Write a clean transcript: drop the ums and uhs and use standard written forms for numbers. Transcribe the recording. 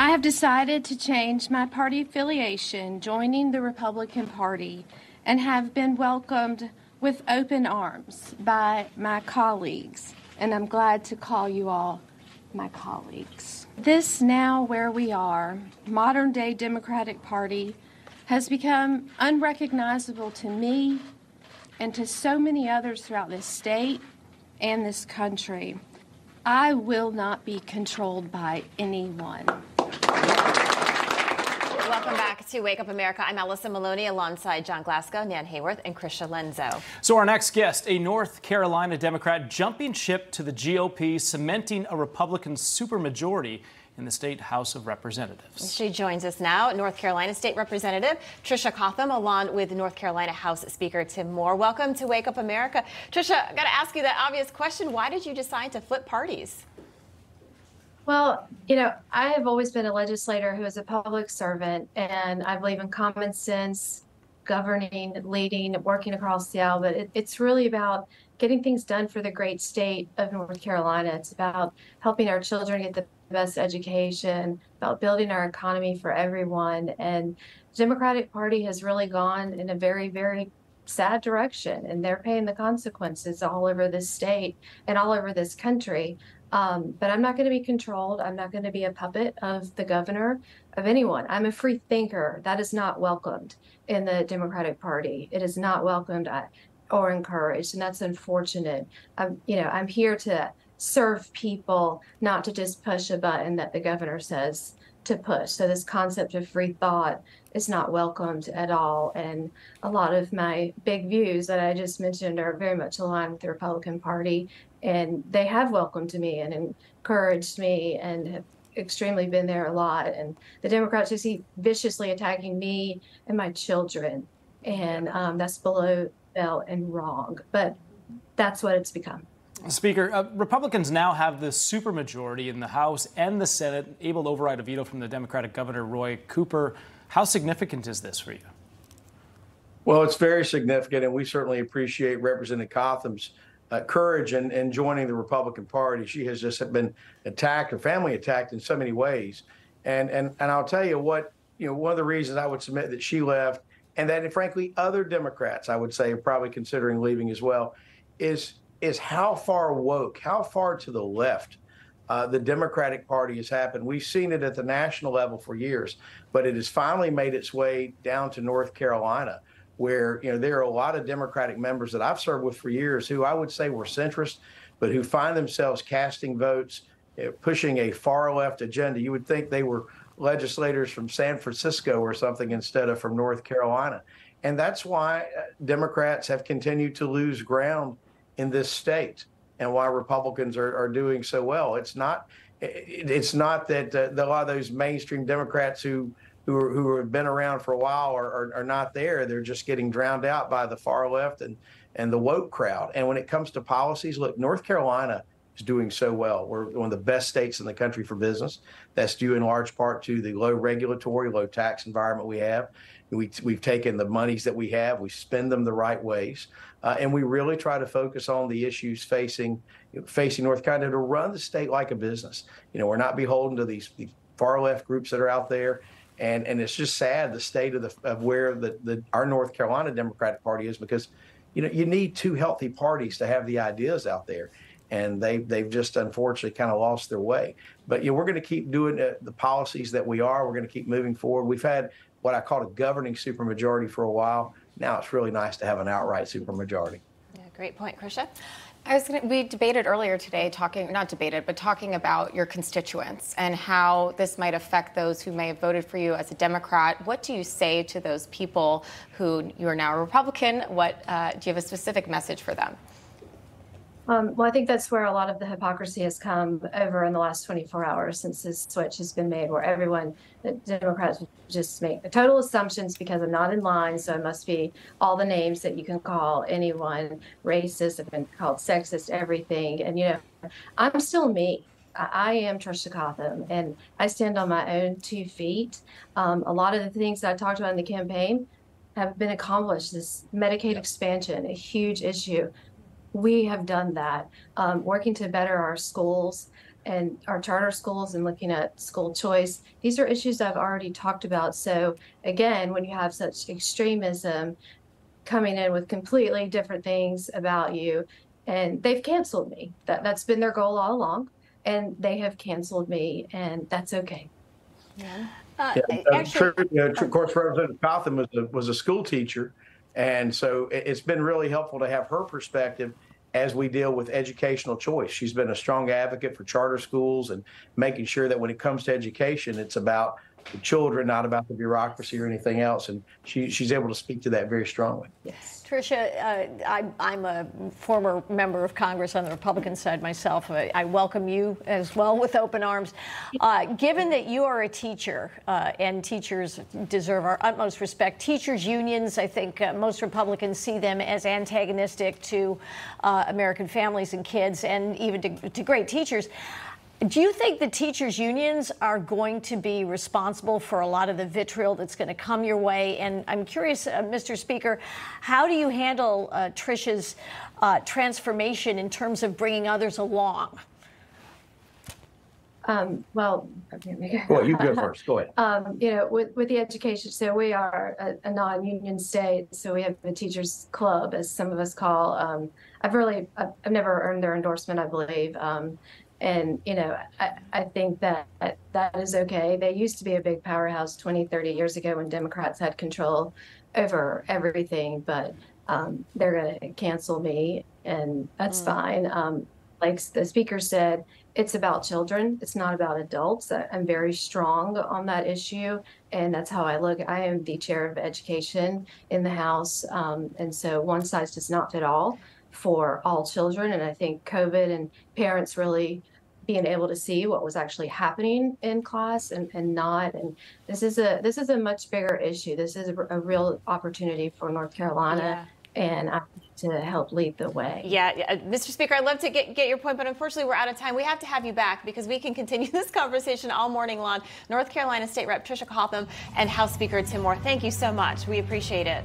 I have decided to change my party affiliation, joining the Republican Party, and have been welcomed with open arms by my colleagues, and I'm glad to call you all my colleagues. This now where we are, modern-day Democratic Party, has become unrecognizable to me and to so many others throughout this state and this country. I will not be controlled by anyone. Welcome back to Wake Up America. I'm Alison Maloney alongside John Glasgow, Nan Hayworth, and Chrisia Lenzo. So our next guest, a North Carolina Democrat jumping ship to the GOP, cementing a Republican supermajority in the State House of Representatives. She joins us now, North Carolina State Representative Tricia Cotham, along with North Carolina House Speaker Tim Moore. Welcome to Wake Up America. Tricia, I've got to ask you that obvious question. Why did you decide to flip parties? Well, you know, I have always been a legislator who is a public servant, and I believe in common sense, governing, leading, working across the aisle, but it's really about getting things done for the great state of North Carolina. It's about helping our children get the best education, about building our economy for everyone. And the Democratic Party has really gone in a very, very sad direction, and they're paying the consequences all over this state and all over this country. But I'm not going to be controlled. I'm not going to be a puppet of the governor, of anyone. I'm a free thinker. That is not welcomed in the Democratic Party. It is not welcomed or encouraged, and that's unfortunate. I'm here to serve people, not to just push a button that the governor says to push. So this concept of free thought is not welcomed at all. And a lot of my big views that I just mentioned are very much aligned with the Republican Party. And they have welcomed me and encouraged me and have extremely been there a lot. And the Democrats, you see, viciously attacking me and my children. And that's below belt and wrong. But that's what it's become. Speaker, Republicans now have the supermajority in the House and the Senate, able to override a veto from the Democratic Governor Roy Cooper. How significant is this for you? Well, it's very significant, and we certainly appreciate Representative Cotham's courage in joining the Republican Party. She has just been attacked, her family attacked, in so many ways. And I'll tell you what, you know, one of the reasons I would submit that she left, and that, frankly, other Democrats, I would say, are probably considering leaving as well, is how far woke, how far to the left the Democratic Party has happened. We've seen it at the national level for years, but it has finally made its way down to North Carolina, where, you know, there are a lot of Democratic members that I've served with for years who I would say were centrist, but who find themselves casting votes, pushing a far left agenda. You would think they were legislators from San Francisco or something instead of from North Carolina. And that's why Democrats have continued to lose ground in this state, and why Republicans are doing so well. It's not that a lot of those mainstream Democrats who have been around for a while are not there. They're just getting drowned out by the far left and the woke crowd. And when it comes to policies, look, North Carolina is doing so well. We're one of the best states in the country for business. That's due in large part to the low regulatory, low tax environment we have. We've taken the monies that we have, we spend them the right ways, and we really try to focus on the issues facing North Carolina, to run the state like a business. You know, we're not beholden to these far left groups that are out there, and it's just sad the state of where our North Carolina Democratic Party is, because, you know, you need two healthy parties to have the ideas out there, and they've just unfortunately kind of lost their way. But, you know, we're going to keep doing the policies that we are. We're going to keep moving forward. We've had what I called a governing supermajority for a while. Now it's really nice to have an outright supermajority. Yeah, great point, Chrisia. We debated earlier today, talking about your constituents and how this might affect those who may have voted for you as a Democrat. What do you say to those people who you are now a Republican? Do you have a specific message for them? Well, I think that's where a lot of the hypocrisy has come over in the last 24 hours since this switch has been made, where everyone, the Democrats, just make the total assumptions because I'm not in line, so I must be all the names that you can call anyone. Racist, I've been called sexist, everything. And, you know, I'm still me. I am Tricia Cotham, and I stand on my own 2 feet. A lot of the things that I talked about in the campaign have been accomplished. This Medicaid expansion, a huge issue. We have done that, working to better our schools and our charter schools and looking at school choice. These are issues I've already talked about. So again, when you have such extremism coming in with completely different things about you, and they've canceled me. That's been their goal all along, and they have canceled me, and that's okay. Yeah. Of course, Representative Cotham was a school teacher, and so it's been really helpful to have her perspective as we deal with educational choice. She's been a strong advocate for charter schools and making sure that when it comes to education, it's about the children, not about the bureaucracy or anything else. And she's able to speak to that very strongly. Yes. Tricia, I'm a former member of Congress on the Republican side myself. I welcome you as well with open arms. Given that you are a teacher, and teachers deserve our utmost respect, teachers' unions, I think most Republicans see them as antagonistic to American families and kids, and even to great teachers. Do you think the teachers' unions are going to be responsible for a lot of the vitriol that's going to come your way? And I'm curious, Mr. Speaker, how do you handle Tricia's transformation in terms of bringing others along? Well, you go first. Go ahead. You know, with the education, so we are a non-union state, so we have a teachers' club, as some of us call. I've never earned their endorsement, I believe. And, you know, I think that is okay. They used to be a big powerhouse 20, 30 years ago when Democrats had control over everything, but they're going to cancel me, and that's fine. Like the speaker said, it's about children. It's not about adults. I'm very strong on that issue, and that's how I look. I am the chair of education in the House, and so one size does not fit all for all children. And I think COVID and parents really being able to see what was actually happening in class and not. And this is a much bigger issue. This is a real opportunity for North Carolina. Yeah. And I to help lead the way. Yeah, Mr. Speaker, I'd love to get your point, but unfortunately we're out of time. We have to have you back because we can continue this conversation all morning long. North Carolina State Rep Tricia Cotham and House Speaker Tim Moore, thank you so much. We appreciate it.